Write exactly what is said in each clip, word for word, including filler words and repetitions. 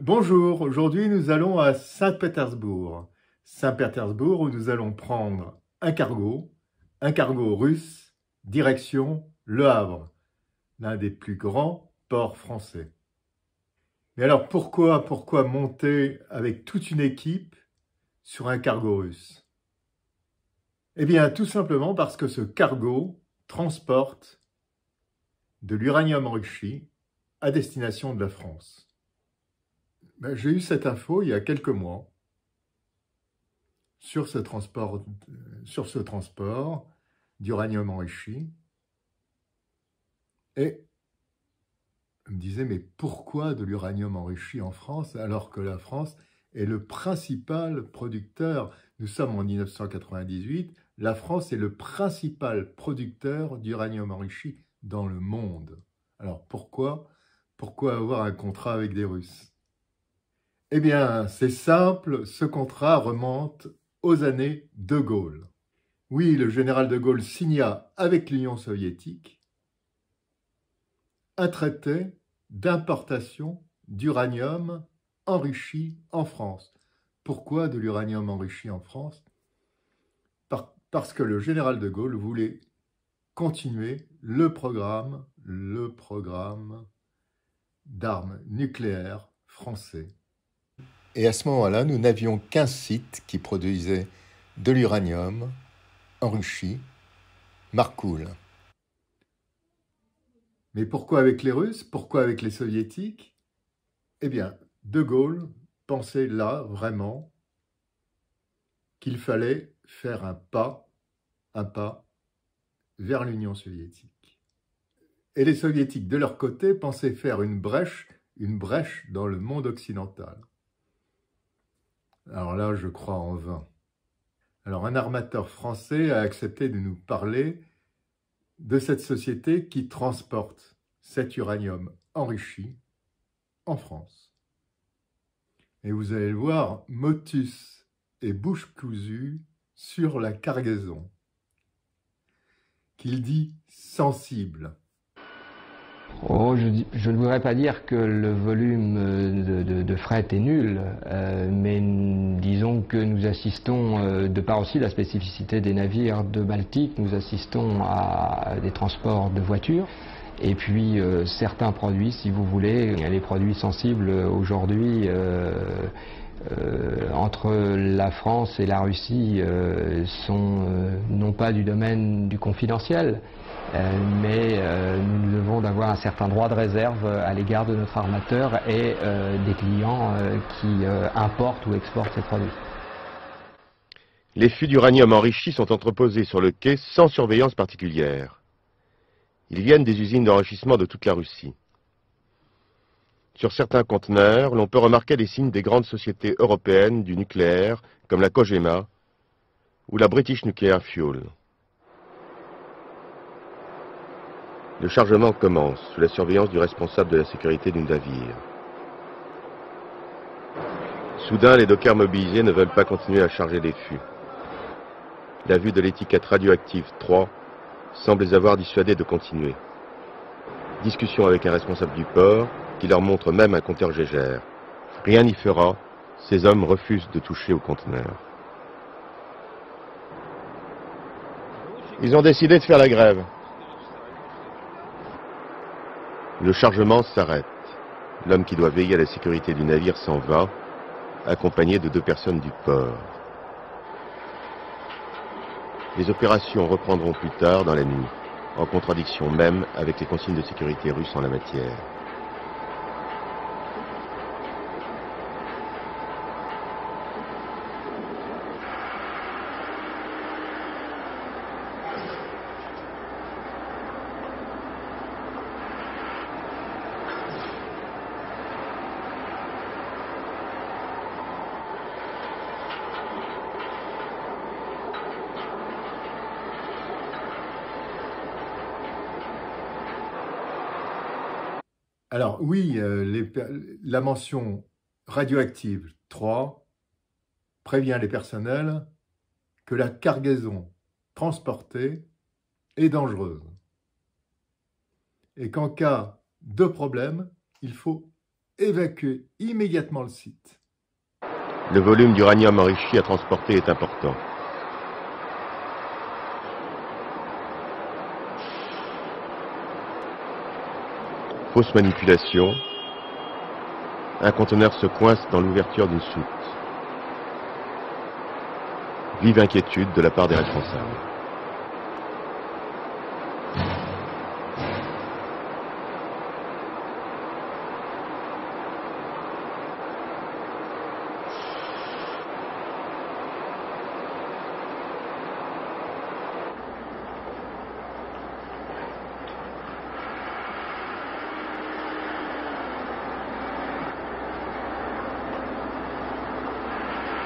Bonjour, aujourd'hui nous allons à Saint-Pétersbourg. Saint-Pétersbourg où nous allons prendre un cargo, un cargo russe, direction Le Havre, l'un des plus grands ports français. Mais alors pourquoi, pourquoi monter avec toute une équipe sur un cargo russe? Eh bien tout simplement parce que ce cargo transporte de l'uranium enrichi à destination de la France. Ben, j'ai eu cette info il y a quelques mois sur ce transport, sur ce transport d'uranium enrichi. Et je me disais, mais pourquoi de l'uranium enrichi en France alors que la France est le principal producteur? Nous sommes en mille neuf cent quatre-vingt-dix-huit, la France est le principal producteur d'uranium enrichi dans le monde. Alors pourquoi, pourquoi avoir un contrat avec des Russes? Eh bien, c'est simple, ce contrat remonte aux années de Gaulle. Oui, le général de Gaulle signa avec l'Union soviétique un traité d'importation d'uranium enrichi en France. Pourquoi de l'uranium enrichi en France? Parce que le général de Gaulle voulait continuer le programme, le programme d'armes nucléaires français. Et à ce moment-là, nous n'avions qu'un site qui produisait de l'uranium enrichi, Markoul. Mais pourquoi avec les Russes? Pourquoi avec les Soviétiques? Eh bien, de Gaulle pensait là vraiment qu'il fallait faire un pas, un pas vers l'Union soviétique. Et les Soviétiques, de leur côté, pensaient faire une brèche, une brèche dans le monde occidental. Alors là, je crois en vain. Alors, un armateur français a accepté de nous parler de cette société qui transporte cet uranium enrichi en France. Et vous allez le voir, motus et bouche cousue sur la cargaison, qu'il dit sensible. Oh, je, je ne voudrais pas dire que le volume de, de, de fret est nul, euh, mais disons que nous assistons, euh, de par aussi la spécificité des navires de Baltique, nous assistons à des transports de voitures, et puis euh, certains produits, si vous voulez, les produits sensibles aujourd'hui, euh, Euh, entre la France et la Russie euh, sont euh, non pas du domaine du confidentiel, euh, mais euh, nous devons d'avoir un certain droit de réserve à l'égard de notre armateur et euh, des clients euh, qui euh, importent ou exportent ces produits. Les fûts d'uranium enrichi sont entreposés sur le quai sans surveillance particulière. Ils viennent des usines d'enrichissement de toute la Russie. Sur certains conteneurs, l'on peut remarquer les signes des grandes sociétés européennes du nucléaire, comme la COGEMA ou la British Nuclear Fuel. Le chargement commence sous la surveillance du responsable de la sécurité du navire. Soudain, les dockers mobilisés ne veulent pas continuer à charger les fûts. La vue de l'étiquette radioactive trois semble les avoir dissuadés de continuer. Discussion avec un responsable du port, qui leur montre même un compteur Geiger. Rien n'y fera, ces hommes refusent de toucher au conteneur. Ils ont décidé de faire la grève. Le chargement s'arrête. L'homme qui doit veiller à la sécurité du navire s'en va, accompagné de deux personnes du port. Les opérations reprendront plus tard dans la nuit, en contradiction même avec les consignes de sécurité russes en la matière. Alors oui, euh, les, la mention radioactive. trois. Prévient les personnels que la cargaison transportée est dangereuse et qu'en cas de problème, il faut évacuer immédiatement le site. Le volume d'uranium enrichi à transporter est important. Fausse manipulation. Un conteneur se coince dans l'ouverture d'une soute. Vive inquiétude de la part des responsables.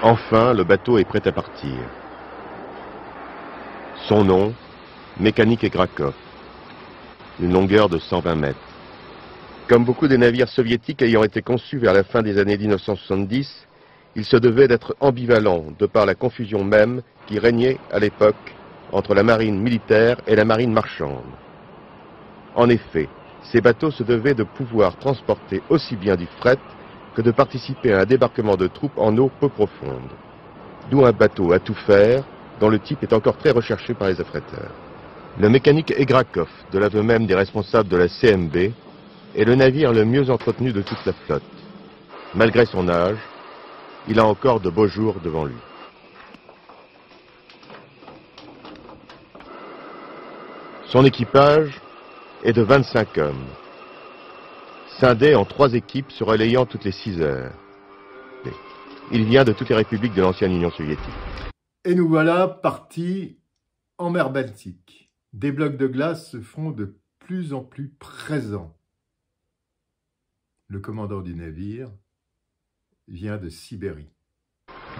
Enfin, le bateau est prêt à partir. Son nom, Mekhanik Yevgrafov. Une longueur de cent vingt mètres. Comme beaucoup des navires soviétiques ayant été conçus vers la fin des années mille neuf cent soixante-dix, il se devait d'être ambivalent de par la confusion même qui régnait à l'époque entre la marine militaire et la marine marchande. En effet, ces bateaux se devaient de pouvoir transporter aussi bien du fret que de participer à un débarquement de troupes en eau peu profonde. D'où un bateau à tout faire, dont le type est encore très recherché par les affréteurs. Le Mekhanik Yevgrafov, de l'aveu même des responsables de la C M B, est le navire le mieux entretenu de toute la flotte. Malgré son âge, il a encore de beaux jours devant lui. Son équipage est de vingt-cinq hommes. Scindé en trois équipes se relayant toutes les six heures. Il vient de toutes les républiques de l'ancienne Union soviétique. Et nous voilà partis en mer Baltique. Des blocs de glace se font de plus en plus présents. Le commandant du navire vient de Sibérie.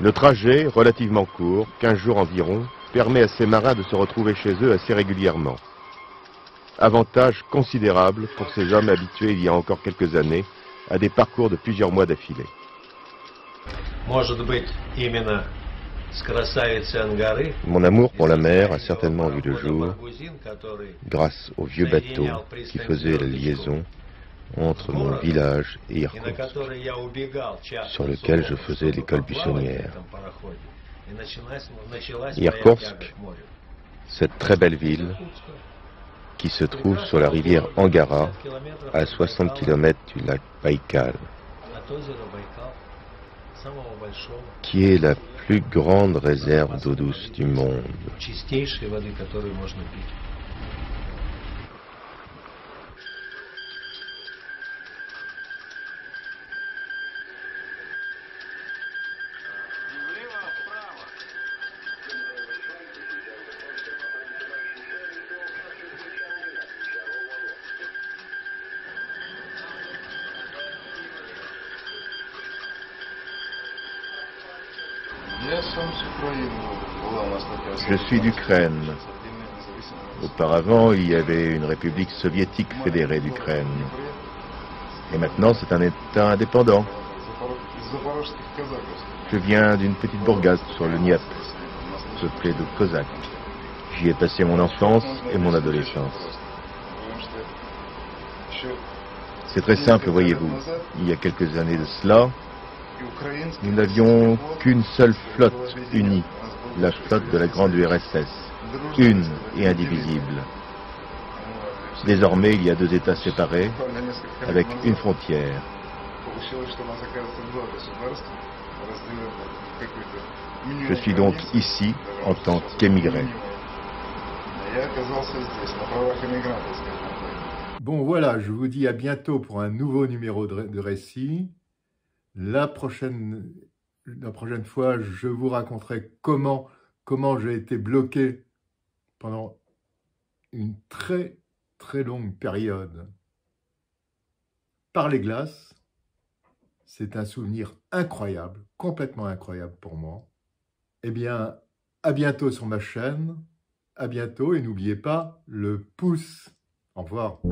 Le trajet, relativement court, quinze jours environ, permet à ces marins de se retrouver chez eux assez régulièrement. Avantage considérable pour ces hommes habitués il y a encore quelques années à des parcours de plusieurs mois d'affilée. Mon amour pour la mer a certainement vu le jour grâce au vieux bateau qui faisait la liaison entre mon village et Irkutsk, sur lequel je faisais l'école buissonnière. Irkutsk, cette très belle ville, qui se trouve sur la rivière Angara, à soixante kilomètres du lac Baikal, qui est la plus grande réserve d'eau douce du monde. Je suis d'Ukraine. Auparavant, il y avait une république soviétique fédérée d'Ukraine. Et maintenant, c'est un État indépendant. Je viens d'une petite bourgade sur le Dniepr, peuplée de Kozaks. J'y ai passé mon enfance et mon adolescence. C'est très simple, voyez-vous. Il y a quelques années de cela, nous n'avions qu'une seule flotte unie, la flotte de la grande U R S S, une et indivisible. Désormais, il y a deux États séparés, avec une frontière. Je suis donc ici en tant qu'émigré. Bon, voilà, je vous dis à bientôt pour un nouveau numéro de récit. La prochaine, la prochaine fois, je vous raconterai comment, comment j'ai été bloqué pendant une très, très longue période par les glaces. C'est un souvenir incroyable, complètement incroyable pour moi. Eh bien, à bientôt sur ma chaîne. À bientôt et n'oubliez pas le pouce. Au revoir.